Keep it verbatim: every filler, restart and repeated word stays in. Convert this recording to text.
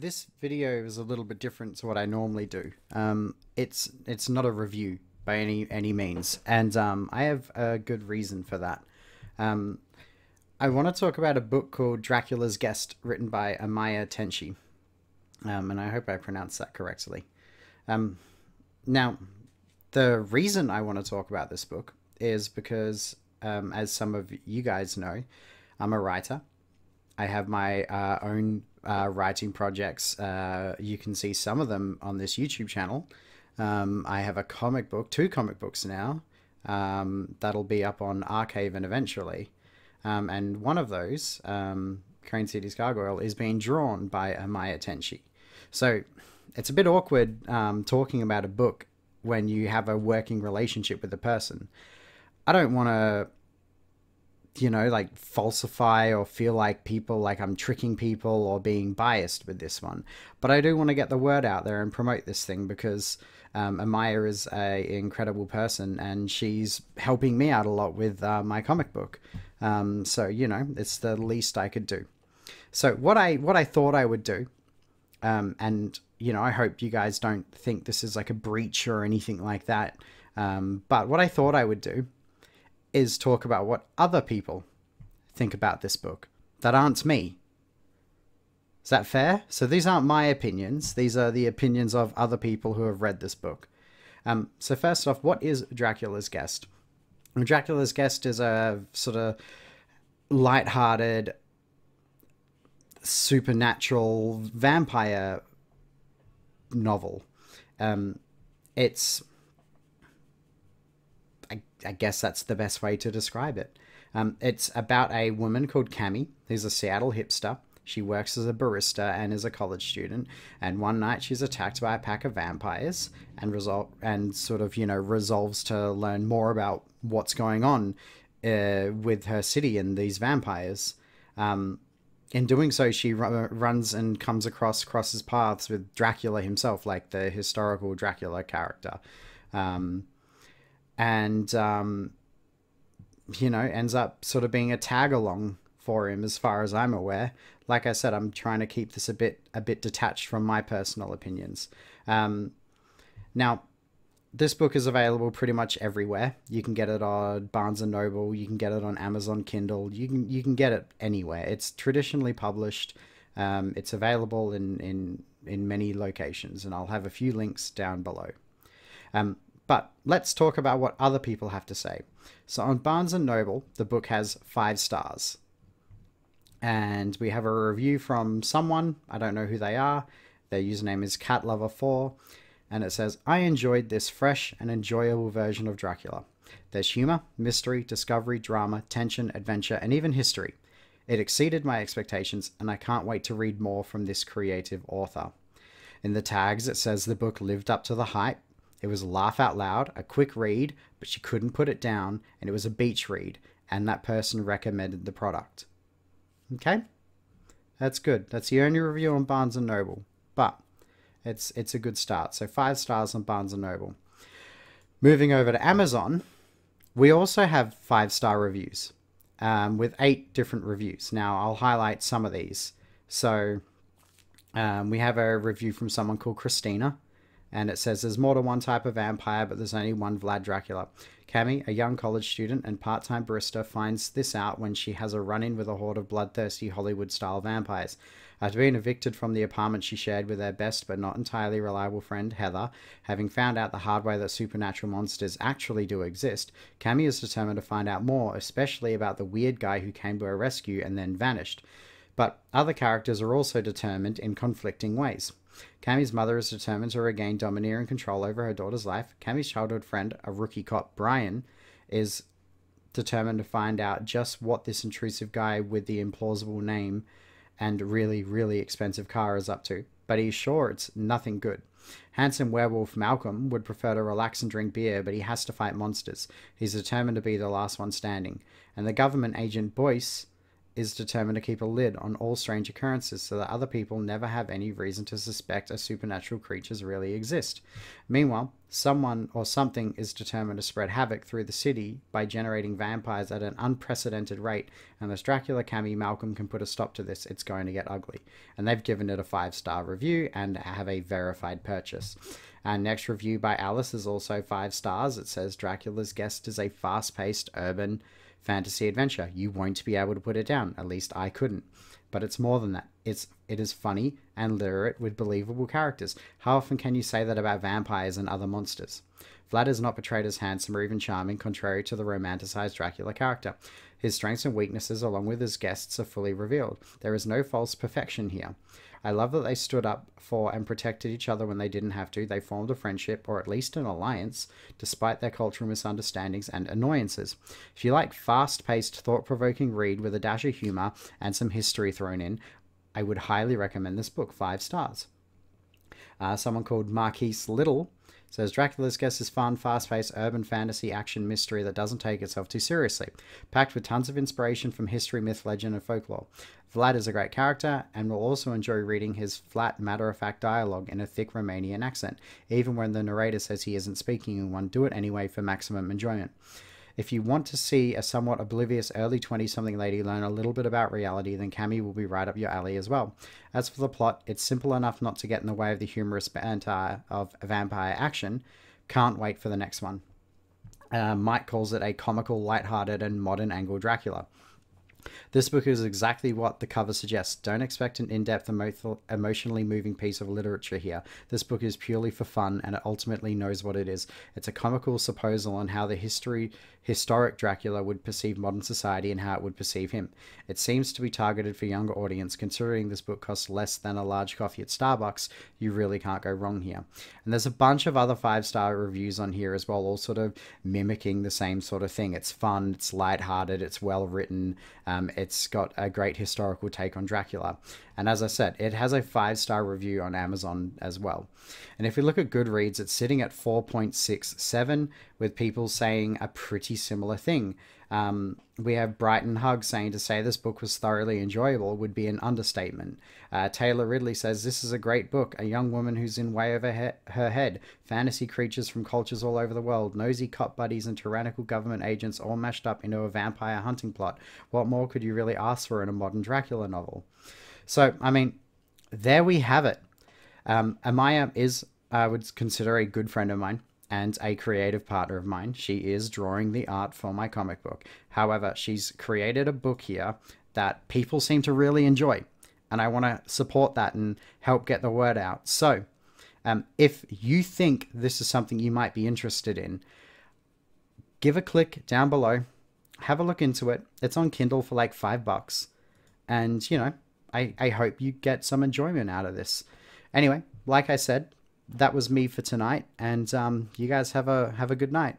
This video is a little bit different to what I normally do. Um, it's it's not a review by any any means, and um, I have a good reason for that. Um, I want to talk about a book called Dracula's Guest, written by Amaya Tenshi, um, and I hope I pronounced that correctly. Um, now, the reason I want to talk about this book is because, um, as some of you guys know, I'm a writer. I have my uh, own uh, writing projects. Uh, you can see some of them on this YouTube channel. Um, I have a comic book, two comic books now, um, that'll be up on Arkhaven eventually. Um, and one of those, um, Crane City's Gargoyle, is being drawn by Amaya Tenshi. So it's a bit awkward um, talking about a book when you have a working relationship with the person. I don't want to, you know, like falsify or feel like people, like I'm tricking people or being biased with this one. But I do want to get the word out there and promote this thing because um, Amaya is an incredible person and she's helping me out a lot with uh, my comic book. Um, so, you know, it's the least I could do. So what I, what I thought I would do, um, and, you know, I hope you guys don't think this is like a breach or anything like that. Um, but what I thought I would do is talk about what other people think about this book that aren't me. Is that fair? So these aren't my opinions. These are the opinions of other people who have read this book. Um, so first off, what is Dracula's Guest? Dracula's Guest is a sort of lighthearted, supernatural vampire novel. Um, it's... I, I guess that's the best way to describe it. Um, it's about a woman called Cammy, who's a Seattle hipster. She works as a barista and is a college student. And one night she's attacked by a pack of vampires and resol- and sort of, you know, resolves to learn more about what's going on uh, with her city and these vampires. Um, in doing so, she r runs and comes across, crosses paths with Dracula himself, like the historical Dracula character. Um... And, um, you know, ends up sort of being a tag along for him as far as I'm aware. Like I said, I'm trying to keep this a bit, a bit detached from my personal opinions. Um, now, this book is available pretty much everywhere. You can get it on Barnes and Noble. You can get it on Amazon Kindle. You can, you can get it anywhere. It's traditionally published. Um, it's available in, in, in many locations, and I'll have a few links down below. Um, But let's talk about what other people have to say. So on Barnes and Noble, the book has five stars. And we have a review from someone, I don't know who they are. Their username is cat lover four. And it says, I enjoyed this fresh and enjoyable version of Dracula. There's humor, mystery, discovery, drama, tension, adventure, and even history. It exceeded my expectations, and I can't wait to read more from this creative author. In the tags, it says the book lived up to the hype. It was a laugh out loud, a quick read, but she couldn't put it down, and it was a beach read, and that person recommended the product. Okay? That's good. That's the only review on Barnes and Noble, but it's it's a good start. So five stars on Barnes and Noble. Moving over to Amazon, we also have five-star reviews um, with eight different reviews. Now, I'll highlight some of these. So um, we have a review from someone called Christina, and it says, there's more to one type of vampire, but there's only one Vlad Dracula. Cammy, a young college student and part-time barista, finds this out when she has a run-in with a horde of bloodthirsty Hollywood-style vampires. After being evicted from the apartment she shared with her best but not entirely reliable friend, Heather, having found out the hard way that supernatural monsters actually do exist, Cammy is determined to find out more, especially about the weird guy who came to her rescue and then vanished. But other characters are also determined in conflicting ways. Cammy's mother is determined to regain domineering control over her daughter's life. Cammy's childhood friend, a rookie cop, Brian, is determined to find out just what this intrusive guy with the implausible name and really, really expensive car is up to, but he's sure it's nothing good. Handsome werewolf Malcolm would prefer to relax and drink beer, but he has to fight monsters. He's determined to be the last one standing. And the government agent Boyce is determined to keep a lid on all strange occurrences so that other people never have any reason to suspect a supernatural creatures really exist. Meanwhile, someone or something is determined to spread havoc through the city by generating vampires at an unprecedented rate, and this Dracula, Cammy, Malcolm can put a stop to this. It's going to get ugly. And they've given it a five-star review and have a verified purchase. Our next review by Alice is also five stars. It says, Dracula's Guest is a fast-paced urban fantasy adventure. You won't be able to put it down. At least I couldn't. But it's more than that. It's it is funny and literate with believable characters. How often can you say that about vampires and other monsters? Vlad is not portrayed as handsome or even charming, contrary to the romanticized Dracula character. His strengths and weaknesses, along with his guests, are fully revealed. There is no false perfection here. I love that they stood up for and protected each other when they didn't have to. They formed a friendship, or at least an alliance, despite their cultural misunderstandings and annoyances. If you like fast-paced, thought-provoking read with a dash of humor and some history thrown in, I would highly recommend this book. Five stars. Uh, someone called Marquise Little says, Dracula's Guest is fun, fast-paced, urban fantasy, action, mystery that doesn't take itself too seriously, packed with tons of inspiration from history, myth, legend, and folklore. Vlad is a great character, and will also enjoy reading his flat, matter-of-fact dialogue in a thick Romanian accent, even when the narrator says he isn't speaking, and one do it anyway for maximum enjoyment. If you want to see a somewhat oblivious early twenty-something lady learn a little bit about reality, then Cammy will be right up your alley as well. As for the plot, it's simple enough not to get in the way of the humorous banter of vampire action. Can't wait for the next one. Uh, Mike calls it a comical, lighthearted, and modern angle Dracula. This book is exactly what the cover suggests. Don't expect an in-depth, emo emotionally moving piece of literature here. This book is purely for fun, and it ultimately knows what it is. It's a comical supposal on how the history, historic Dracula would perceive modern society and how it would perceive him. It seems to be targeted for younger audience. Considering this book costs less than a large coffee at Starbucks, you really can't go wrong here. And there's a bunch of other five-star reviews on here as well, all sort of mimicking the same sort of thing. It's fun, it's lighthearted, it's well-written, Um, it's got a great historical take on Dracula. And as I said, it has a five-star review on Amazon as well. And if we look at Goodreads, it's sitting at four point six seven, with people saying a pretty similar thing. Um, we have Brighton Hug saying, to say this book was thoroughly enjoyable would be an understatement. Uh, Taylor Ridley says, this is a great book. A young woman who's in way over he- her head. Fantasy creatures from cultures all over the world. Nosy cop buddies and tyrannical government agents all mashed up into a vampire hunting plot. What more could you really ask for in a modern Dracula novel? So, I mean, there we have it. Um, Amaya is, I would consider, a good friend of mine and a creative partner of mine. She is drawing the art for my comic book. However, she's created a book here that people seem to really enjoy, and I want to support that and help get the word out. So um, if you think this is something you might be interested in, give a click down below, have a look into it. It's on Kindle for like five bucks. And, you know, I, I hope you get some enjoyment out of this. Anyway, like I said, that was me for tonight, and um, you guys have a have a good night.